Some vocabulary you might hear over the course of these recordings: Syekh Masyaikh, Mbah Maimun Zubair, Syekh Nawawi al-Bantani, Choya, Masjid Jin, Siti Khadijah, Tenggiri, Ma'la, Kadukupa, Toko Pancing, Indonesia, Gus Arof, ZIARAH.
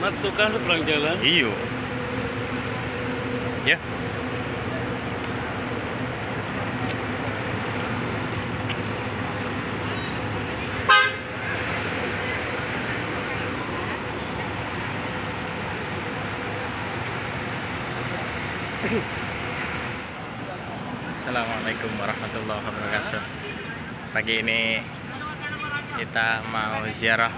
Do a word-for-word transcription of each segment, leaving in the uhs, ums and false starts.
Metu kan seberang jalan. Iya. Ya. Assalamualaikum warahmatullahi wabarakatuh. Pagi ini kita mau ziarah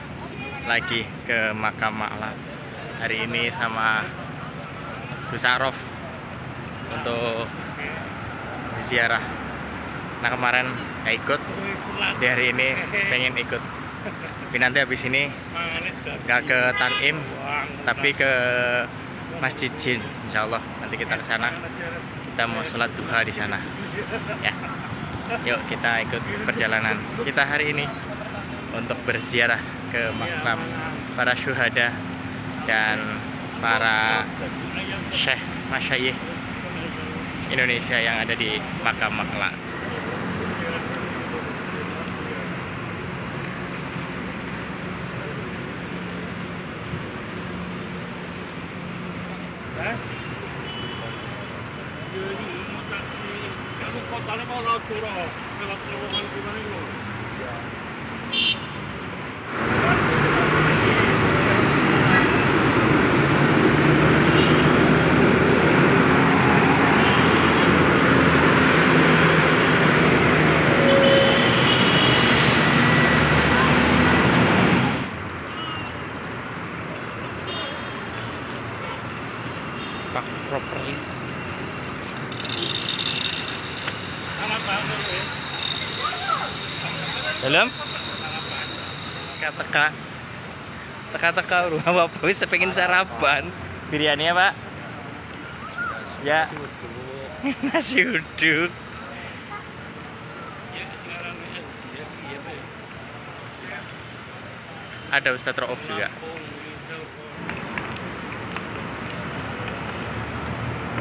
lagi ke makam Ma'la. Hari ini sama Gus Arof untuk ziarah. Nah, kemarin gak ikut, di hari ini pengen ikut. Tapi nanti habis ini gak ke Tanim, tapi ke Masjid Jin, insya Allah nanti kita ke sana. Kita mau sholat duha di sana. Ya, yuk kita ikut perjalanan kita hari ini untuk berziarah ke makam para syuhada dan para Syekh Masyaikh Indonesia yang ada di makam Ma'la. Dalam teka-teka, teka-teka rumah bapak wis pengen sarapan. Biryani ya pak? Ya. Nasi uduk. Ada Ustadz Rauf juga.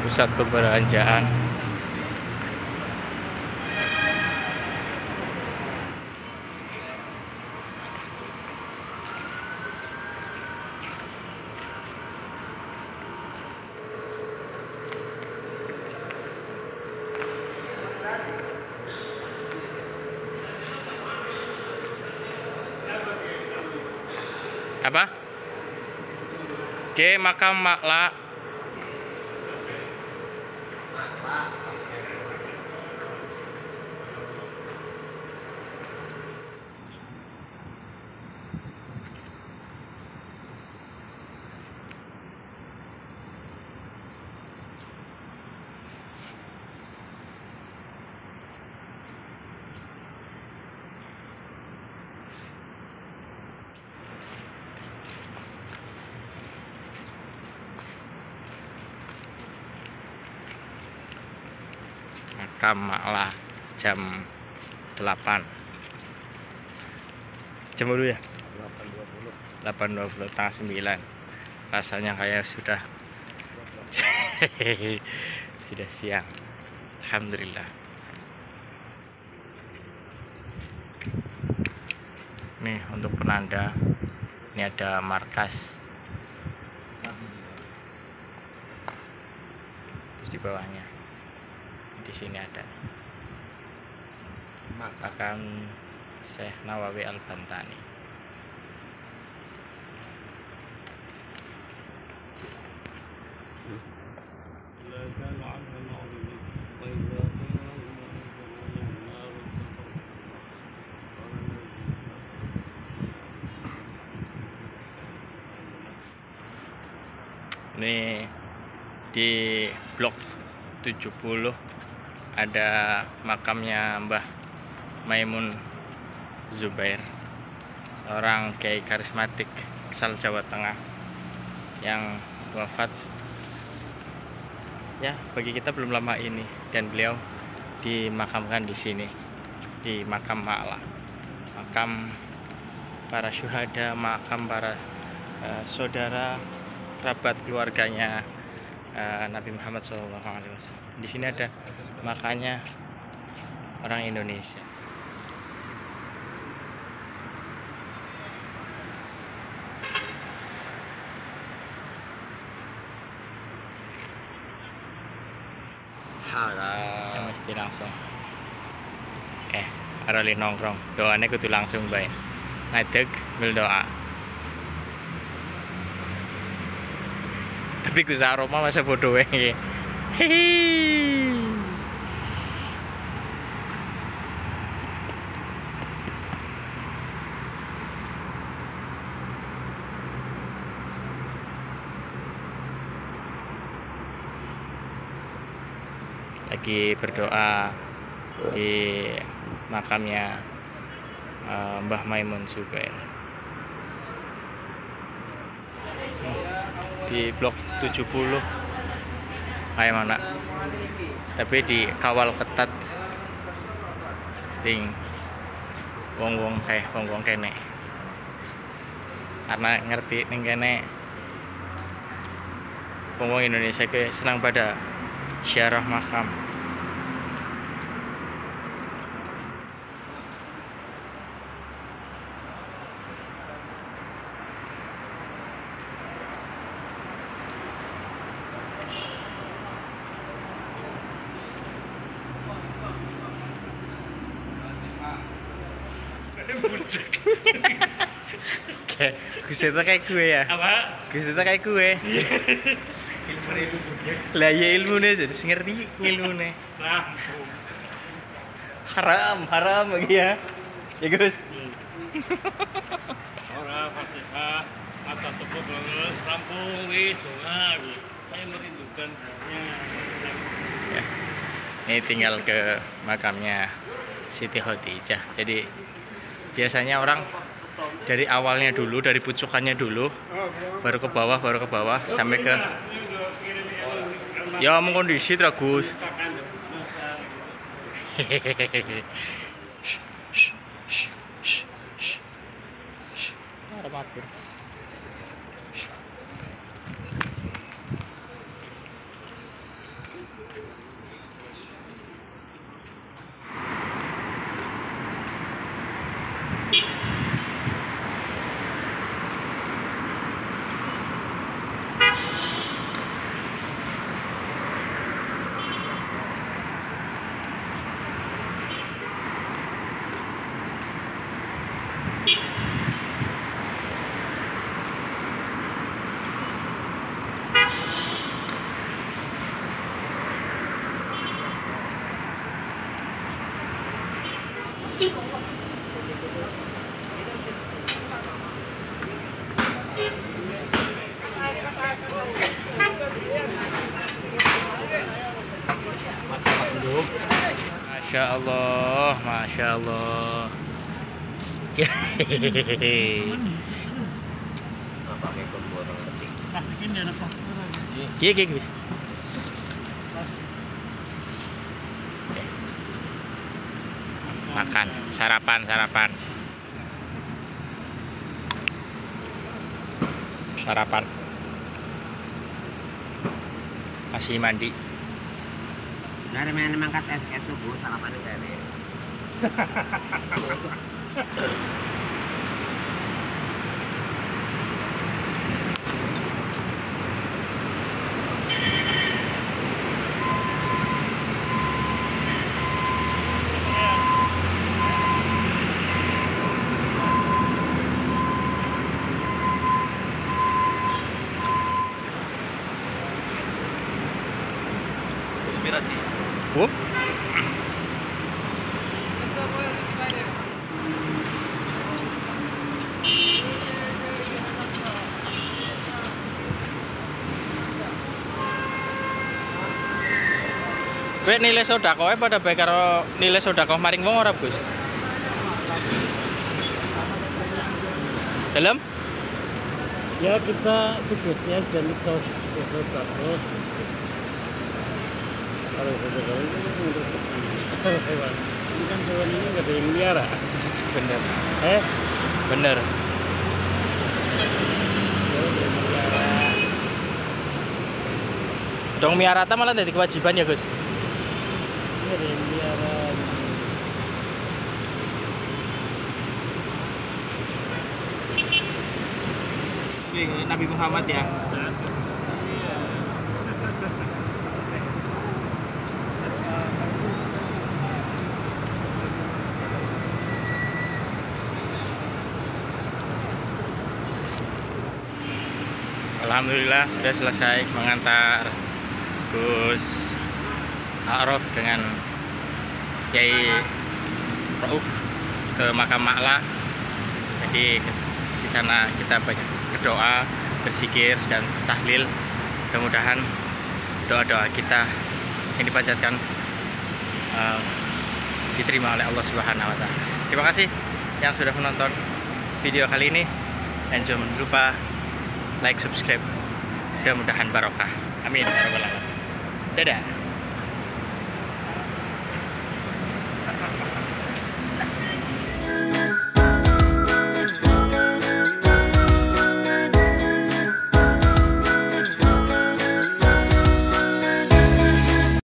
Pusat perbelanjaan. Apa? Oke, makam Ma'la. Ma'la jam delapan. Jam dulu ya? delapan dua puluh. delapan dua puluh sembilan. Rasanya kayak sudah sudah siang. Alhamdulillah. Nih untuk penanda. Ini ada markas. Terus di bawahnya di sini ada makam Syekh Nawawi al-Bantani. Ini di blok tujuh puluh ada makamnya Mbah Maimun Zubair, seorang kiai karismatik asal Jawa Tengah yang wafat ya bagi kita belum lama ini, dan beliau dimakamkan di sini di makam Ma'la, makam para syuhada, makam para uh, saudara kerabat keluarganya uh, Nabi Muhammad shallallahu alaihi wasallam. Di sini ada makanya orang Indonesia. haram. Ya mesti langsung. Eh, aroli nongkrong. Doane kudu langsung bae. Ngadeg ngel doa. Tapi Gus Arof mah masa bodoh wae iki. Lagi berdoa di makamnya uh, Mbah Maimun Zubair. Di blok tujuh puluh kayak mana? Tapi dikawal ketat. Ting wong-wong kae, wong-wong kene. Karena ngerti ning kene wong-wong Indonesia ke senang pada ziarah makam. Kayak Gusita kayak gue ya. Apa? Gusita kayak gue. Ilmu-ilmu budek. Lah ya ilmune jadi ngerti ilmune. Rampung. Haram, haram lagi ya. Ya Gus. Ora Fatihah, mata teko belum rampung wis doa iki. Saya merindukan ya. Ini tinggal ke makamnya Siti Khadijah. Jadi biasanya orang dari awalnya dulu, dari pucukannya dulu, baru ke bawah, baru ke bawah sampai ke ya mengkondisi tragus. Masya Allah, Masya Allah. Makan, sarapan, sarapan. Sarapan. Masih mandi. Dari mana mangkat es subuh salaman dari. Whoop. Wek nilai sodakoe pada baik karo nilai sodakoh maring wong ora, Gus? Dalam? Ya kita sebutnya dan kita sodakoh. Kalau sodakoh ini untuk hewan. Ini kan hewan ini nggak ada yang melihara. Bener. Eh? Bener. Dong miarata malah jadi kewajiban ya, Gus? Nabi Muhammad ya. Alhamdulillah sudah selesai mengantar Gus Arof dengan Kiai Rauf ke makam Ma'la. Jadi di sana kita banyak berdoa, berzikir dan tahlil. Mudah-mudahan doa-doa kita yang dipanjatkan uh, diterima oleh Allah Subhanahu wa Ta'ala. Terima kasih yang sudah menonton video kali ini, dan jangan lupa like, subscribe. Mudah-mudahan barokah. Amin. Dadah.